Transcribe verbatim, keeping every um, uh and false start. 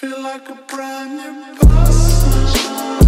Feel like a brand new person.